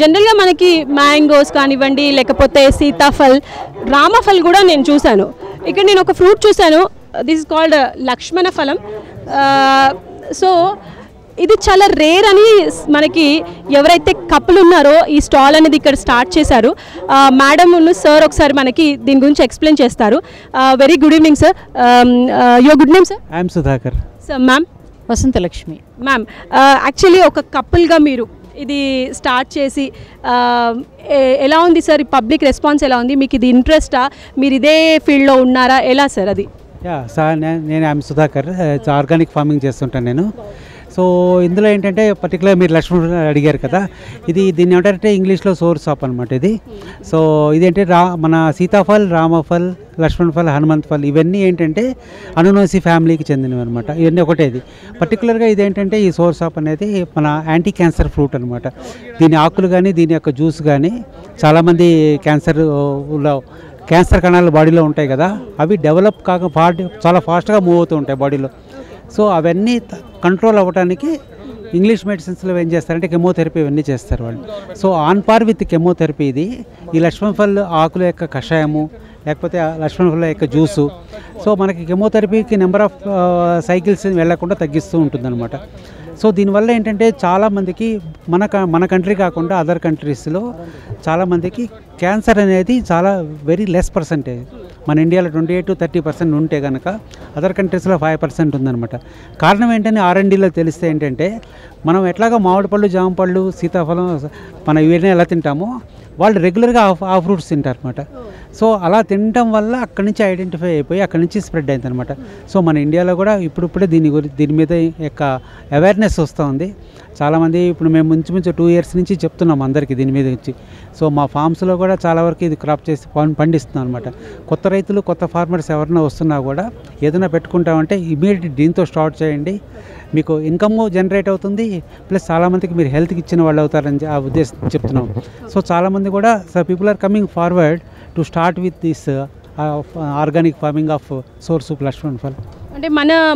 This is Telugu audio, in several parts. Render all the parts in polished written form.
జనరల్ గా మనకి మ్యాంగోస్ కానివండి లేకపోతే సీతాఫల్ రామఫల్ కూడా నేను చూసాను. ఇక్కడ నేను ఒక ఫ్రూట్ చూసాను, దిస్ ఇస్ కాల్డ్ లక్ష్మణ ఫలం. సో ఇది చాలా రేర్ అని మనకి ఎవరైతే కపుల్ ఉన్నారో ఈ స్టాల్ అనేది ఇక్కడ స్టార్ట్ చేశారు. మేడం సార్ ఒకసారి మనకి దీని గురించి ఎక్స్ప్లెయిన్ చేస్తారు. Very good evening sir, your good name sir? I'm Sudhakar. Sir ma'am Vasanthalakshmi. Ma'am actually ఒక కపుల్గా మీరు ఇది స్టార్ట్ చేసి ఎలా ఉంది సార్? ఈ పబ్లిక్ రెస్పాన్స్ ఎలా ఉంది? మీకు ఇది ఇంట్రెస్టా? మీరు ఇదే ఫీల్డ్లో ఉన్నారా? ఎలా సార్ అది? సార్ నేను ఐఎమ్ సుధాకర్, ఆర్గానిక్ ఫార్మింగ్ చేస్తుంటాను నేను. సో ఇందులో ఏంటంటే పర్టికులర్ మీరు లక్ష్మణ్ అడిగారు కదా, ఇది దీన్ని ఏమంటారంటే ఇంగ్లీష్లో సోర్స్ షాప్ అనమాట ఇది. సో ఇదేంటే మన సీతాఫల్, రామఫల్, లక్ష్మణ్ఫల్, హనుమంత్ఫల్ ఇవన్నీ ఏంటంటే అనునోసి ఫ్యామిలీకి చెందినవి అనమాట. ఇవన్నీ ఒకటేది. పర్టికులర్గా ఇదేంటంటే ఈ సోర్స్ షాప్ అనేది మన యాంటీ క్యాన్సర్ ఫ్రూట్ అనమాట. దీని ఆకులు కానీ దీని యొక్క జ్యూస్ కానీ చాలామంది క్యాన్సర్ కణాలు బాడీలో ఉంటాయి కదా, అవి డెవలప్ కాక చాలా ఫాస్ట్గా మూవ్ అవుతూ ఉంటాయి బాడీలో. సో అవన్నీ కంట్రోల్ అవ్వడానికి ఇంగ్లీష్ మెడిసిన్స్లో ఏం చేస్తారంటే కెమోథెరపీ ఇవన్నీ చేస్తారు వాళ్ళు. So on par with chemotherapy ఇది. ఈ లక్ష్మణఫల్ ఆకుల యొక్క కషాయము లేకపోతే లక్ష్మణఫల్ యొక్క జ్యూసు. సో మనకి కెమోథెరపీకి నెంబర్ ఆఫ్ సైకిల్స్ వెళ్లకుండా తగ్గిస్తూ ఉంటుందన్నమాట. సో దీనివల్ల ఏంటంటే చాలామందికి మన కంట్రీ కాకుండా అదర్ కంట్రీస్లో చాలామందికి క్యాన్సర్ అనేది చాలా వెరీ లెస్ పర్సంటేజ్. మన ఇండియాలో 28 to 30% ఉంటే కనుక అదర్ కంట్రీస్లో 5% ఉందన్నమాట. కారణం ఏంటని R&Dలో తెలిస్తే ఏంటంటే మనం ఎట్లాగా మామిడి పళ్ళు, జామ పళ్ళు, సీతాఫలం మనం ఇవన్నీ ఎలా తింటామో వాళ్ళు రెగ్యులర్గా ఆ ఫ్రూట్స్ తింటారు అనమాట. సో అలా తినడం వల్ల అక్కడి నుంచి ఐడెంటిఫై అయిపోయి అక్కడి నుంచి స్ప్రెడ్ అయింది అనమాట. సో మన ఇండియాలో కూడా ఇప్పుడిప్పుడే దీని మీద యొక్క అవేర్నెస్ వస్తూ ఉంది. చాలామంది ఇప్పుడు మేము ఇంచుమించు 2 years నుంచి చెప్తున్నాం అందరికీ దీని మీద వచ్చి. సో మా ఫార్మ్స్లో కూడా చాలా వరకు ఇది క్రాప్ చేసి పండిస్తున్నాం అనమాట. కొత్త రైతులు, కొత్త ఫార్మర్స్ ఎవరైనా వస్తున్నా కూడా ఏదైనా పెట్టుకుంటామంటే ఇమీడియట్ దీంతో స్టార్ట్ చేయండి, మీకు ఇన్కమ్ జనరేట్ అవుతుంది, ప్లస్ చాలామందికి మీరు హెల్త్కి ఇచ్చిన వాళ్ళు అవుతారని ఆ ఉద్దేశం చెప్తున్నాం. సో చాలామంది కూడా so people are coming forward to start with this organic farming of source of లక్ష్మణఫల్. అంటే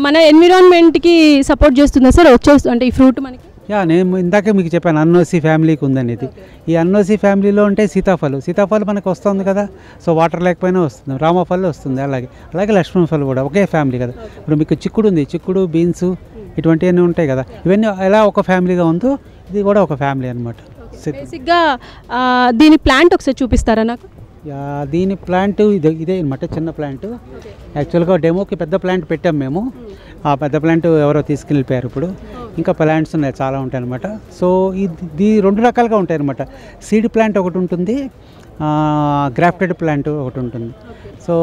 మన ఎన్విరాన్మెంట్కి సపోర్ట్ చేస్తుందా సార్ వచ్చేస్తుంది అంటే ఈ ఫ్రూట్ మనకి? నేను ఇందాకే మీకు చెప్పాను అన్నోసి ఫ్యామిలీకి ఉందని. ఇది ఈ అన్నోసి ఫ్యామిలీలో ఉంటే సీతాఫల్ మనకు వస్తుంది కదా, సో వాటర్ లేకపోయినా వస్తుంది. రామఫల్ వస్తుంది, అలాగే లక్ష్మణఫల్ కూడా ఒకే ఫ్యామిలీ కదా. ఇప్పుడు మీకు చిక్కుడు ఉంది, చిక్కుడు, బీన్స్ ఇటువంటివన్నీ ఉంటాయి కదా, ఇవన్నీ ఎలా ఒక ఫ్యామిలీగా ఉందో ఇది కూడా ఒక ఫ్యామిలీ అనమాట. బేసిక్గా దీని ప్లాంట్ ఒకసారి చూపిస్తారా నాకు? దీని ప్లాంట్ ఇదే అనమాట, చిన్న ప్లాంట్. యాక్చువల్గా డెమోకి పెద్ద ప్లాంట్ పెట్టాం మేము, ఆ పెద్ద ప్లాంట్ ఎవరో తీసుకెళ్ళిపోయారు. ఇప్పుడు ఇంకా ప్లాంట్స్ ఉన్నాయి, చాలా ఉంటాయి అనమాట. సో ఇది 2 రకాలుగా ఉంటాయి అనమాట. సీడ్ ప్లాంట్ ఒకటి ఉంటుంది, గ్రాఫ్టెడ్ ప్లాంట్ ఒకటి ఉంటుంది. సో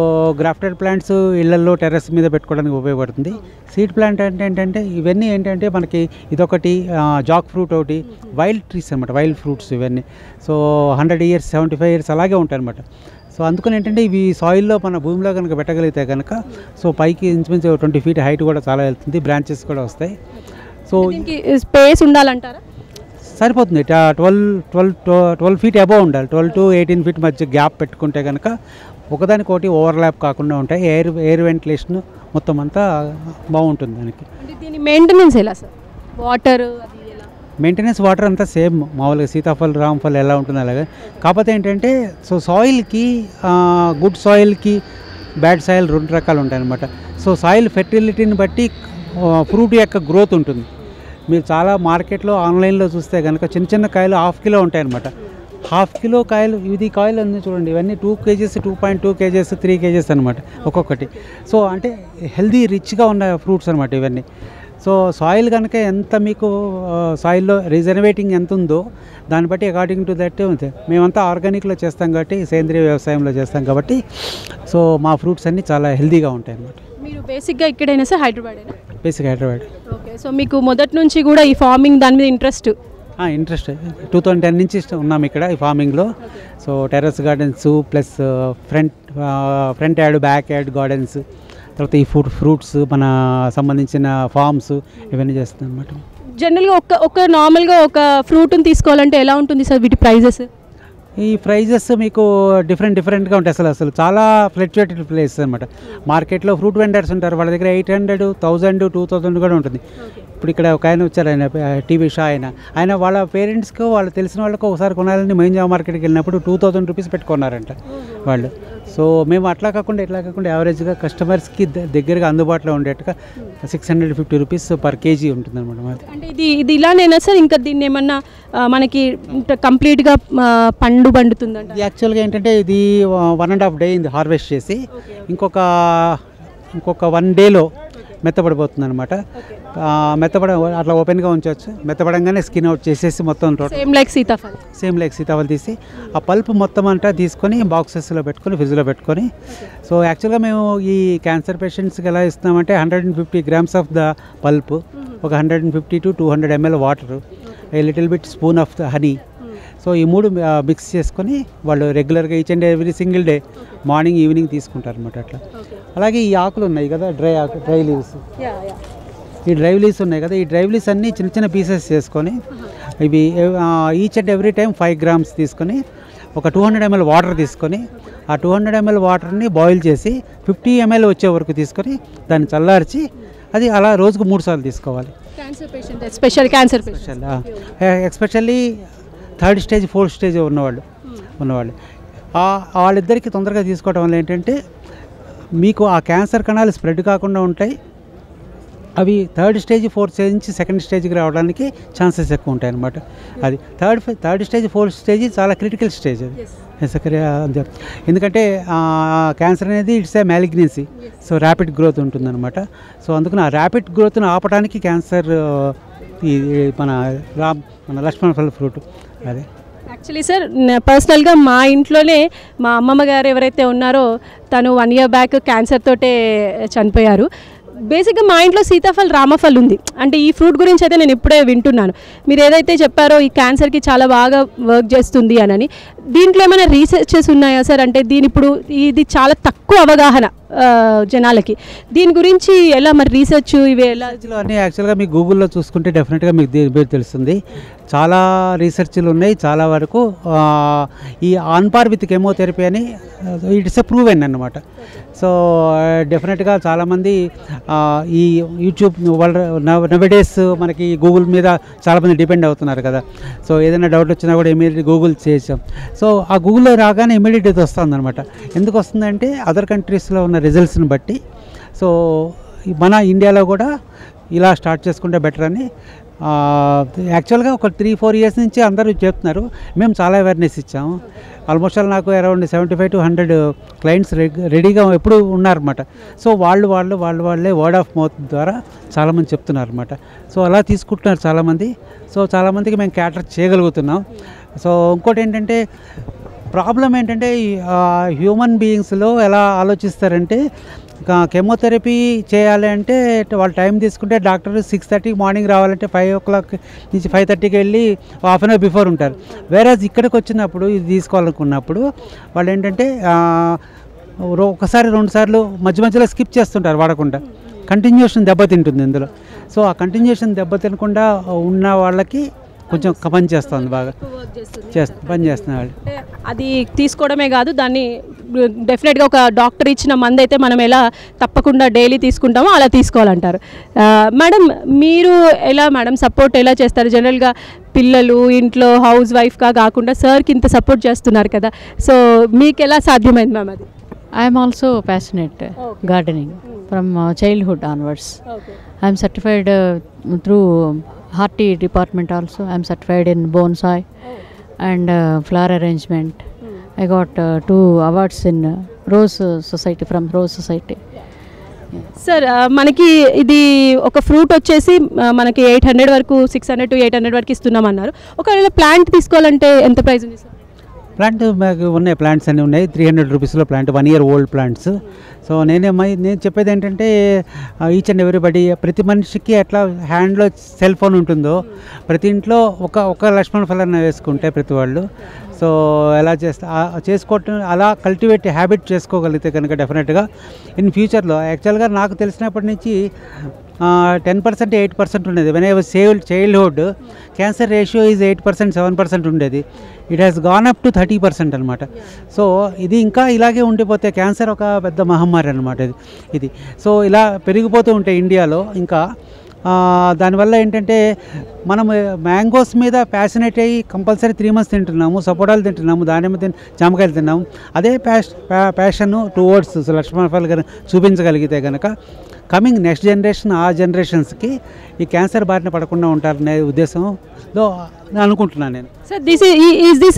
గ్రాఫ్టెడ్ ప్లాంట్స్ ఇళ్లల్లో టెర్రస్ మీద పెట్టుకోవడానికి ఉపయోగపడుతుంది. సీడ్ ప్లాంట్ అంటే ఏంటంటే ఇవన్నీ ఏంటంటే మనకి ఇదొకటి, జాక్ ఫ్రూట్ ఒకటి, వైల్డ్ ట్రీస్ అనమాట, వైల్డ్ ఫ్రూట్స్ ఇవన్నీ. సో 100 years, 75 years అలాగే ఉంటాయి అనమాట. సో అందుకని ఏంటంటే ఇవి సాయిల్లో మన భూమిలో కనుక పెట్టగలిగితే కనుక సో పైకి ఇంచుమించు 20 feet హైట్ కూడా చాలా వెళ్తుంది, బ్రాంచెస్ కూడా వస్తాయి. సో స్పేస్ ఉండాలంటారా? సరిపోతుంది. 12 feet అబోవ్ ఉండాలి. 12 to 18 feet మధ్య గ్యాప్ పెట్టుకుంటే కనుక ఒకదానికొకటి ఓవర్లాప్ కాకుండా ఉంటాయి. ఎయిర్ వెంటిలేషన్ మొత్తం అంతా బాగుంటుంది దానికి. దీని మెయింటెనెన్స్ ఎలా సార్? వాటర్ మెయింటెనెన్స్ వాటర్ అంతా సేమ్ మామూలుగా సీతాఫల్, రామ్ఫల్ ఎలా ఉంటుంది అలాగే. కాకపోతే ఏంటంటే సో సాయిల్కి గుడ్ సాయిల్కి బ్యాడ్ సాయిల్ 2 రకాలు ఉంటాయి అనమాట. సో సాయిల్ ఫెర్టిలిటీని బట్టి ఫ్రూట్ యొక్క గ్రోత్ ఉంటుంది. మీరు చాలా మార్కెట్లో ఆన్లైన్లో చూస్తే కనుక చిన్న చిన్న కాయలు ½ kilo ఉంటాయన్నమాట. ½ kilo కాయలు, ఇది కాయలు అన్నీ చూడండి, ఇవన్నీ 2 kgs, 2.2 kgs, 3 kgs అనమాట ఒక్కొక్కటి. సో అంటే హెల్దీ రిచ్గా ఉన్న ఫ్రూట్స్ అనమాట ఇవన్నీ. సో సాయిల్ కనుక ఎంత మీకు సాయిల్లో రిజర్వేటింగ్ ఎంత ఉందో దాన్ని బట్టి అకార్డింగ్ టు దట్ ఉంటుంది. మేమంతా ఆర్గానిక్లో చేస్తాం కాబట్టి, సేంద్రీయ వ్యవసాయంలో చేస్తాం కాబట్టి సో మా ఫ్రూట్స్ అన్నీ చాలా హెల్దీగా ఉంటాయి అన్నమాట. మీరు బేసిక్గా ఇక్కడైనా sir Hyderabad? Basic Hyderabad. Okay. So మీకు మొదటి నుంచి కూడా ఈ ఫార్మింగ్ దాని మీద ఇంట్రెస్ట్ 2010 నుంచి ఉన్నాం ఇక్కడ ఈ ఫార్మింగ్లో. So terrace gardens plus front yard, back yard gardens, తర్వాత ఈ ఫ్రూట్స్ మన సంబంధించిన ఫార్మ్స్ ఇవన్నీ చేస్తాం అన్నమాట. జనరల్గా ఒక నార్మల్గా ఒక ఫ్రూట్ని తీసుకోవాలంటే ఎలా ఉంటుంది సార్ వీటి ప్రైజెస్? ప్రైజెస్ మీకు డిఫరెంట్ డిఫరెంట్ గా ఉంటాయి అసలు చాలా ఫ్లక్చుయేటెడ్ ప్లేస్ అన్నమాట మార్కెట్ లో ఫ్రూట్ వెండర్స్ ఉంటారు వాళ్ళ దగ్గర 800 1000 2000 కూడా ఉంటుంది ఇప్పుడు ఇక్కడ ఒక ఆయన వచ్చారు ఆయన టీవీ షో ఆయన వాళ్ళ పేరెంట్స్ కు వాళ్ళు తెలిసిన వాళ్ళకి ఒకసారి కొనాలని మేంజా మార్కెట్ కి వెళ్ళినప్పుడు 2000 రూపాయస్ పెట్టుకున్నారంట వాళ్ళు సో మేము అట్లా కాకుండా యావరేజ్ గా కస్టమర్స్ కి దగ్గరగా అందుబాటులో ఉండేట్టుగా 650 రూపాయస్ పర్ కేజీ ఉంటుందన్నమాట మాది అంటే ఇది ఇలానేనా సార్ ఇంకా దీన్ని ఏమన్నా మనకి కంప్లీట్ గా పండు పండుతుందంట యాక్చువల్ గా ఏంటంటే ఇది 1.5 డే ఇంది హార్వెస్ట్ చేసి ఇంకొక 1 డే లో మెత్తబడిపోతుందన్నమాట మెత్తబడ అట్లా ఓపెన్ గా ఉంచవచ్చు మెత్తబడంగానే స్కిన్ అవుట్ చేసేసి మొత్తం సేమ్ లైక్ సీతాఫల తీసి ఆ పల్ప్ మొత్తం అంతా తీసుకొని బాక్సెస్ లో పెట్టుకొని ఫ్రిడ్జ్ లో పెట్టుకొని సో యాక్చువల్ గా మేము ఈ క్యాన్సర్ పేషెంట్స్ కి ఎలా ఇస్తామంటే 150 గ్రామ్స్ ఆఫ్ ద పల్ప్ ఒక 150 to 200 ml water a little bit spoon of the honey so ఈ మూడు మిక్స్ చేసుకొని వాళ్ళు రెగ్యులర్గా each and every single day morning evening తీసుకుంటారు అన్నమాట అట్లా అలాగే ఈ ఆకులు ఉన్నాయి కదా డ్రై లీవ్స్ ఈ డ్రై లీవ్స్ ఉన్నాయి కదా ఈ డ్రై లీవ్స్ అన్నీ చిన్న చిన్న పీసెస్ చేసుకొని ఇవి each and every time 5 grams తీసుకొని ఒక 200 ml వాటర్ తీసుకొని ఆ 200 ml వాటర్ని బాయిల్ చేసి 50 ml వచ్చే వరకు తీసుకొని దాన్ని చల్లార్చి అది అలా రోజుకు 3 సార్లు తీసుకోవాలి cancer patient special cancer patient especially 3rd stage 4th stage ఉన్నవాళ్ళు వాళ్ళిద్దరికీ తొందరగా తీసుకోవడం వల్ల ఏంటంటే మీకు ఆ క్యాన్సర్ కణాలు స్ప్రెడ్ కాకుండా ఉంటాయి అవి 3rd stage 4th stage నుంచి 2nd stage రావడానికి ఛాన్సెస్ ఎక్కువ ఉంటాయి అన్నమాట అది 3rd stage 4th stage చాలా క్రిటికల్ స్టేజ్ అది ఎందుకంటే క్యాన్సర్ అనేది it's a malignancy so rapid growth ఉంటుందన్నమాట సో అందుకని ఆ ర్యాపిడ్ గ్రోత్ను ఆపడానికి క్యాన్సర్ మన లక్ష్మణఫల ఫ్రూట్ అదే యాక్చువల్లీ సార్ పర్సనల్గా మా ఇంట్లోనే మా అమ్మమ్మ గారు ఎవరైతే ఉన్నారో తను 1 year బ్యాక్ క్యాన్సర్ తోటే చనిపోయారు బేసిక్గా మా ఇంట్లో సీతాఫల్ రామఫల్ ఉంది అంటే ఈ ఫ్రూట్ గురించి అయితే నేను ఇప్పుడే వింటున్నాను మీరు ఏదైతే చెప్పారో ఈ క్యాన్సర్కి చాలా బాగా వర్క్ చేస్తుంది అని దీంట్లో ఏమైనా రీసెర్చెస్ ఉన్నాయా సార్ అంటే దీని ఇప్పుడు ఇది చాలా తక్కువ అవగాహన జనాలకి దీని గురించి ఎలా మరి రీసెర్చ్ ఇవి ఎలా అన్నీ యాక్చువల్గా మీకు గూగుల్లో చూసుకుంటే డెఫినెట్గా మీకు దీని పేరు తెలుస్తుంది చాలా రీసెర్చ్లు ఉన్నాయి చాలా వరకు ఈ ఆన్పార్ విత్ కెమోథెరపీ అని ఇట్స్ ప్రూవెన్ అన్నమాట సో డెఫినెట్గా చాలామంది ఈ యూట్యూబ్ నవడేస్ మనకి గూగుల్ మీద చాలామంది డిపెండ్ అవుతున్నారు కదా సో ఏదైనా డౌట్ వచ్చినా కూడా ఇమీడియట్ గూగుల్ చేసాం సో ఆ గూగుల్లో రాగానే ఇమీడియట్ ఇది వస్తుందన్నమాట ఎందుకు వస్తుందంటే అదర్ కంట్రీస్లో ఉన్న రిజల్ట్స్ని బట్టి సో మన ఇండియాలో కూడా ఇలా స్టార్ట్ చేసుకుంటే బెటర్ అని యాక్చువల్గా ఒక 3-4 years నుంచి అందరూ చెప్తున్నారు మేము చాలా అవేర్నెస్ ఇచ్చాము ఆల్మోస్ట్ ఆల్ నాకు అరౌండ్ 75 to 100 క్లయింట్స్ రెడీగా ఎప్పుడు ఉన్నారన్నమాట సో వాళ్ళే వర్డ్ ఆఫ్ మౌత్ ద్వారా చాలామంది చెప్తున్నారన్నమాట సో అలా తీసుకుంటున్నారు చాలామంది సో చాలామందికి మేము క్యాటర్ చేయగలుగుతున్నాం సో ఇంకోటి ఏంటంటే ప్రాబ్లం ఏంటంటే హ్యూమన్ బీయింగ్స్లో ఎలా ఆలోచిస్తారంటే కెమోథెరపీ చేయాలి అంటే వాళ్ళు టైం తీసుకుంటే డాక్టర్ 6:30 మార్నింగ్ రావాలంటే 5 o'clock నుంచి 5:30కి వెళ్ళి ½ hour బిఫోర్ ఉంటారు వేరేజ్ ఇక్కడికి వచ్చినప్పుడు ఇది తీసుకోవాలనుకున్నప్పుడు వాళ్ళు ఏంటంటే ఒకసారి 2 సార్లు మధ్యలో స్కిప్ చేస్తుంటారు వాడకుండా కంటిన్యూషన్ దెబ్బతింటుంది ఇందులో సో ఆ కంటిన్యూషన్ దెబ్బతినకుండా ఉన్న వాళ్ళకి కొంచెం పనిచేస్తుంది బాగా పనిచేస్తున్న వాళ్ళు అది తీసుకోవడమే కాదు దాన్ని డెఫినెట్గా ఒక డాక్టర్ ఇచ్చిన మందు అయితే మనం ఎలా తప్పకుండా డైలీ తీసుకుంటామో అలా తీసుకోవాలంటారు మేడం మీరు ఎలా మేడం సపోర్ట్ ఎలా చేస్తారు జనరల్గా పిల్లలు ఇంట్లో హౌస్ వైఫ్గా కాకుండా సార్కి ఇంత సపోర్ట్ చేస్తున్నారు కదా సో మీకు ఎలా సాధ్యమైంది మ్యామ్ అది I'm also passionate gardening from childhood onwards I'm certified through horti department also I'm certified in bonsai and flower arrangement. I got 2 awards in Rose Society from Rose Society. Sir మనకి ఇది ఒక ఫ్రూట్ వచ్చేసి మనకి 800 వరకు 600 to 800 వరకు ఇస్తున్నామన్నారు ఒకవేళ ప్లాంట్ తీసుకోవాలంటే ఎంత ప్రైస్ ఉంది సార్ ప్లాంట్ ఉన్నాయి ప్లాంట్స్ అన్నీ ఉన్నాయి 300 రూపీస్లో plant 1 year old plants so నేను చెప్పేది ఏంటంటే ఈచ్ అండ్ ఎవ్రీబడి ప్రతి మనిషికి అట్లా హ్యాండ్లో సెల్ ఫోన్ ఉంటుందో ప్రతి ఇంట్లో ఒక లక్ష్మణఫలాన్ని వేసుకుంటే ప్రతి వాళ్ళు సో ఎలా చేసుకోవటం అలా కల్టివేట్ హ్యాబిట్ చేసుకోగలిగితే కనుక డెఫినెట్గా ఇన్ ఫ్యూచర్లో యాక్చువల్గా నాకు తెలిసినప్పటి నుంచి 10% 8% ఉండేది. When I was childhood, cancer ratio is 8% 7% ఉండేది. It has gone up to 30% అన్నమాట. సో ఇది ఇంకా ఇలాగే ఉండిపోతే క్యాన్సర్ ఒక పెద్ద మహమ్మారి అన్నమాట ఇది. సో ఇలా పెరిగిపోతూ ఉంటే ఇండియాలో ఇంకా దానివల్ల ఏంటంటే మనం మ్యాంగోస్ మీద ప్యాషనేట్ అయ్యి కంపల్సరీ 3 months తింటున్నాము, సపోటాలు తింటున్నాము, దానిమ్మ జామకాయలు తిన్నాము. అదే ప్యాషన్ టువర్డ్స్ లక్ష్మణ్ఫల్ గారు చూపించగలిగితే కనుక కమింగ్ నెక్స్ట్ జనరేషన్ ఆ జనరేషన్స్కి ఈ క్యాన్సర్ బారిన పడకుండా ఉంటారనే ఉద్దేశంలో అనుకుంటున్నాను నేను. Sir this is this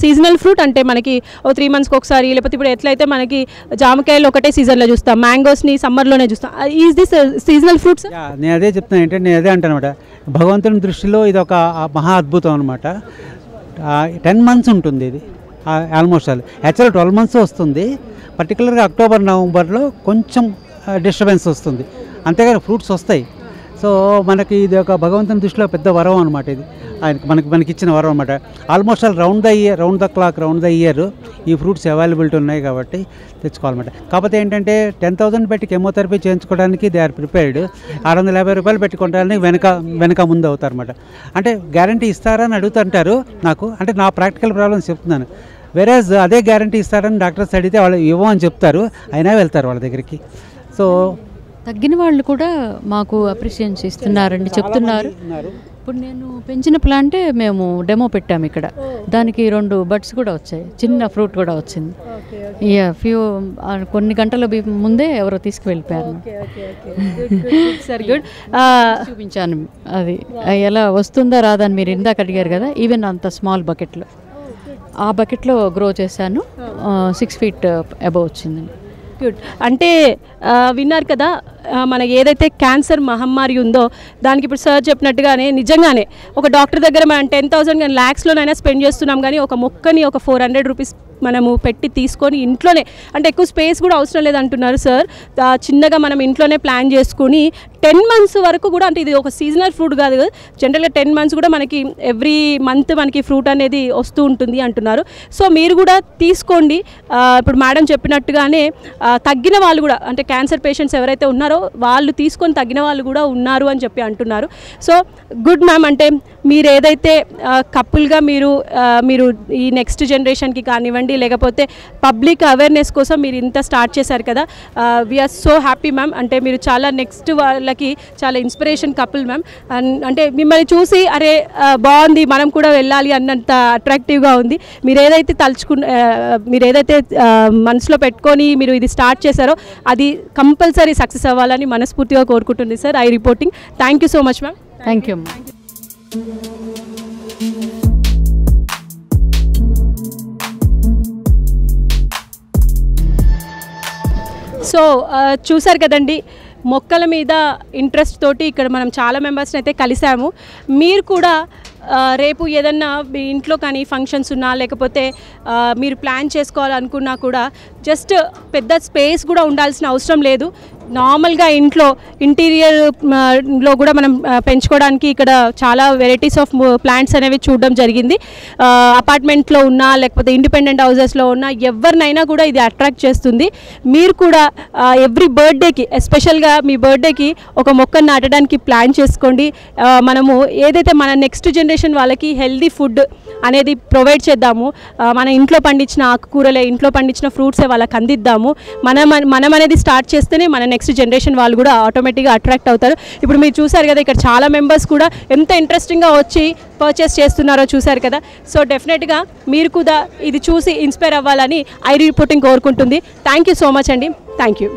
seasonal fruit అంటే మనకి 3 months ఒకసారి, లేకపోతే ఇప్పుడు ఎట్లయితే మనకి జామకాయలు ఒకటే సీజన్లో చూస్తాం, మ్యాంగోస్ని సమ్మర్లోనే చూస్తాం, ఈజ్ దిస్ సీజనల్ ఫ్రూట్స్? నేను అదే చెప్తున్నాను, ఏంటంటే నేను అదే అంటాను అనమాట, భగవంతుని దృష్టిలో ఇది ఒక మహా అద్భుతం అనమాట. 10 months ఉంటుంది ఇది, ఆల్మోస్ట్ ఆల్ యాక్చువల్ 12 months వస్తుంది. పర్టికులర్గా అక్టోబర్ నవంబర్లో కొంచెం డిస్టర్బెన్స్ వస్తుంది, అంతేగాని ఫ్రూట్స్ వస్తాయి. సో మనకి ఇది ఒక భగవంతుని దృష్టిలో పెద్ద వరం అనమాట, ఇది ఆయనకి మనకి ఇచ్చిన వరం అనమాట. Almost all round the clock ఈ ఫ్రూట్స్ అవైలబిలిటీ ఉన్నాయి కాబట్టి తెచ్చుకోవాలన్నమాట. కాకపోతే ఏంటంటే 10,000 పెట్టి కెమోథెరపీ చేయించుకోవడానికి దే ఆర్ ప్రిపేర్డ్, 650 రూపాయలు పెట్టుకోవడానికి వెనక ముందు అవుతారన్నమాట. అంటే గ్యారంటీ ఇస్తారని అడుగుతుంటారు నాకు, అంటే నా ప్రాక్టికల్ ప్రాబ్లమ్స్ చెప్తున్నాను. వేరేజ్ అదే గ్యారంటీ ఇస్తారని డాక్టర్స్ అడిగితే వాళ్ళు ఇవ్వమని చెప్తారు, అయినా వెళ్తారు వాళ్ళ దగ్గరికి. సో తగ్గిన వాళ్ళు కూడా మాకు అప్రిషియేట్ చేస్తున్నారండి, చెప్తున్నారు. ఇప్పుడు నేను పెంచిన ప్లాంట్ మేము డెమో పెట్టాము ఇక్కడ, దానికి 2 buds కూడా వచ్చాయి, చిన్న ఫ్రూట్ కూడా వచ్చింది. యా ఫ్యూ కొన్ని గంటల ముందే ఎవరో తీసుకువెళ్ళిపోయారు, గుడ్ చూపించాను. అది ఎలా వస్తుందా రాదని మీరు ఇందాక అడిగారు కదా, ఈవెన్ అంత స్మాల్ బకెట్లో ఆ బకెట్లో గ్రో చేశాను, 6 feet అబవ్ వచ్చిందండి. అంటే విన్నారు కదా మనకి ఏదైతే క్యాన్సర్ మహమ్మారి ఉందో దానికి ఇప్పుడు సార్ చెప్పినట్టుగానే నిజంగానే ఒక డాక్టర్ దగ్గర మనం 10,000 కానీ ల్యాక్స్లోనైనా స్పెండ్ చేస్తున్నాం, కానీ ఒక మొక్కని ఒక 400 rupees మనము పెట్టి తీసుకొని ఇంట్లోనే, అంటే ఎక్కువ స్పేస్ కూడా అవసరం లేదంటున్నారు సార్, చిన్నగా మనం ఇంట్లోనే ప్లాన్ చేసుకుని 10 months వరకు కూడా, అంటే ఇది ఒక సీజనల్ ఫ్రూట్ కాదు, జనరల్గా 10 months కూడా మనకి ఎవ్రీ మంత్ మనకి ఫ్రూట్ అనేది వస్తూ ఉంటుంది అంటున్నారు. సో మీరు కూడా తీసుకోండి, ఇప్పుడు మేడం చెప్పినట్టుగానే తగ్గిన వాళ్ళు కూడా, అంటే క్యాన్సర్ పేషెంట్స్ ఎవరైతే ఉన్నారో వాళ్ళు తీసుకొని తగ్గిన వాళ్ళు కూడా ఉన్నారు అని చెప్పి అంటున్నారు. సో గుడ్ మ్యామ్, అంటే మీరు ఏదైతే కపుల్గా మీరు ఈ నెక్స్ట్ జనరేషన్కి కానివ్వండి, లేకపోతే పబ్లిక్ అవేర్నెస్ కోసం మీరు ఇంత స్టార్ట్ చేశారు కదా, వీఆర్ సో హ్యాపీ మ్యామ్. అంటే మీరు చాలా నెక్స్ట్ వాళ్ళకి చాలా ఇన్స్పిరేషన్ కపుల్ మ్యామ్. అంటే మిమ్మల్ని చూసి అరే బాగుంది మనం కూడా వెళ్ళాలి అన్నంత అట్రాక్టివ్గా ఉంది. మీరు ఏదైతే మీరు ఏదైతే మనసులో పెట్టుకొని మీరు ఇది స్టార్ట్ చేశారో అది కంపల్సరీ సక్సెస్ అవ్వాలని మనస్ఫూర్తిగా కోరుకుంటుంది sir. I reporting, thank you so much ma'am. Thank you ma'am. So చూసారు కదండి, మొక్కల మీద ఇంట్రెస్ట్ తోటి ఇక్కడ మనం చాలా మెంబర్స్ని అయితే కలిసాము. మీరు కూడా రేపు ఏదన్నా మీ ఇంట్లో కానీ ఫంక్షన్స్ ఉన్నా, లేకపోతే మీరు ప్లాన్ చేసుకోవాలనుకున్నా కూడా, జస్ట్ పెద్ద స్పేస్ కూడా ఉండాల్సిన అవసరం లేదు, నార్మల్గా ఇంట్లో ఇంటీరియర్లో కూడా మనం పెంచుకోవడానికి ఇక్కడ చాలా వెరైటీస్ ఆఫ్ ప్లాంట్స్ అనేవి చూడడం జరిగింది. అపార్ట్మెంట్లో ఉన్నా, లేకపోతే ఇండిపెండెంట్ హౌజెస్లో ఉన్నా, ఎవరినైనా కూడా ఇది అట్రాక్ట్ చేస్తుంది. మీరు కూడా ఎవ్రీ బర్త్డేకి, ఎస్పెషల్గా మీ బర్త్డేకి ఒక మొక్కను నాటడానికి ప్లాన్ చేసుకోండి. మనము ఏదైతే మన నెక్స్ట్ జనరేషన్ వాళ్ళకి హెల్దీ ఫుడ్ అనేది ప్రొవైడ్ చేద్దాము, మన ఇంట్లో పండించిన ఆకుకూరలే, ఇంట్లో పండించిన ఫ్రూట్సే వాళ్ళకి అందిద్దాము. మనం అనేది స్టార్ట్ చేస్తేనే మన నెక్స్ట్ జనరేషన్ వాళ్ళు కూడా ఆటోమేటిక్గా అట్రాక్ట్ అవుతారు. ఇప్పుడు మీరు చూసారు కదా, ఇక్కడ చాలా మెంబర్స్ కూడా ఎంత ఇంట్రెస్టింగ్గా వచ్చి పర్చేస్ చేస్తున్నారో చూసారు కదా. సో డెఫినెట్గా మీరు కూడా ఇది చూసి ఇన్స్పైర్ అవ్వాలని ఐ రిపోర్టింగ్ కోరుకుంటుంది. థ్యాంక్ యూ సో మచ్ అండి, థ్యాంక్ యూ.